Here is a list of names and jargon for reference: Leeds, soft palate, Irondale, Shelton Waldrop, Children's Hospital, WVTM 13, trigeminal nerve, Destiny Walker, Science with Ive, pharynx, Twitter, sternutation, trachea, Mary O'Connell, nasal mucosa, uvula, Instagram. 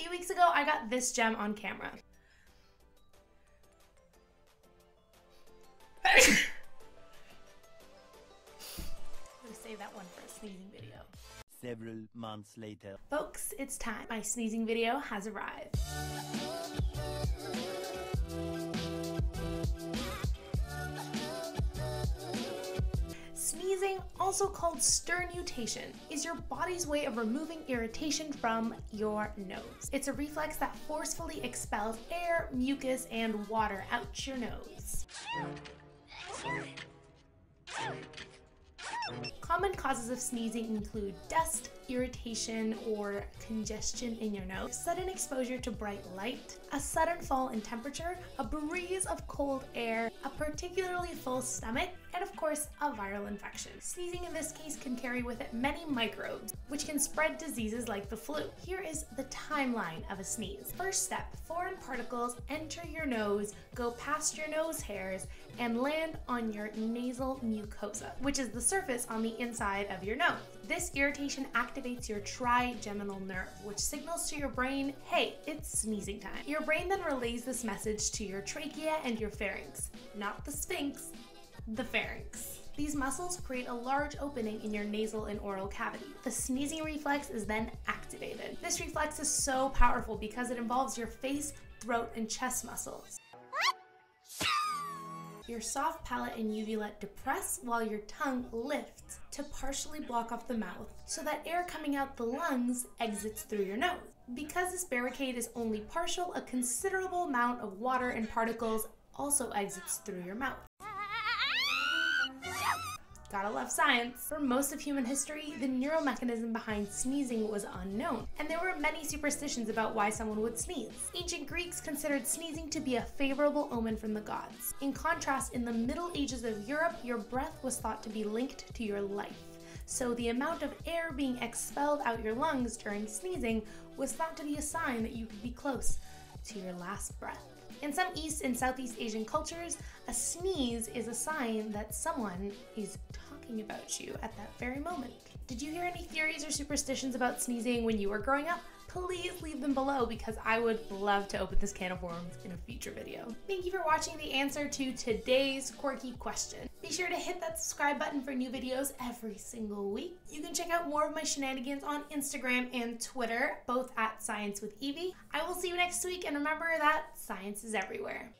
few weeks ago, I got this gem on camera. I'm gonna save that one for a sneezing video. Several months later. Folks, it's time. My sneezing video has arrived. Sneezing, also called sternutation, is your body's way of removing irritation from your nose. It's a reflex that forcefully expels air, mucus, and water out your nose. Common causes of sneezing include dust, irritation, or congestion in your nose, sudden exposure to bright light, a sudden fall in temperature, a breeze of cold air, a particularly full stomach, and of course, a viral infection. Sneezing in this case can carry with it many microbes, which can spread diseases like the flu. Here is the timeline of a sneeze. First step, foreign particles enter your nose, go past your nose hairs, and land on your nasal mucosa, which is the surface on the inside of your nose. This irritation activates your trigeminal nerve, which signals to your brain, hey, it's sneezing time. Your brain then relays this message to your trachea and your pharynx, not the sphinx, the pharynx. These muscles create a large opening in your nasal and oral cavity. The sneezing reflex is then activated. This reflex is so powerful because it involves your face, throat, and chest muscles. Your soft palate and uvula depress while your tongue lifts to partially block off the mouth so that air coming out the lungs exits through your nose. Because this barricade is only partial, a considerable amount of water and particles also exits through your mouth. Gotta love science. For most of human history, the neural mechanism behind sneezing was unknown, and there were many superstitions about why someone would sneeze. Ancient Greeks considered sneezing to be a favorable omen from the gods. In contrast, in the Middle Ages of Europe, your breath was thought to be linked to your life. So the amount of air being expelled out your lungs during sneezing was thought to be a sign that you could be close to your last breath. In some East and Southeast Asian cultures, a sneeze is a sign that someone is talking about you at that very moment. Did you hear any theories or superstitions about sneezing when you were growing up? Please leave them below because I would love to open this can of worms in a future video. Thank you for watching the answer to today's quirky question. Be sure to hit that subscribe button for new videos every single week. You can check out more of my shenanigans on Instagram and Twitter, both at Science with Evie. I will see you next week, and remember that science is everywhere.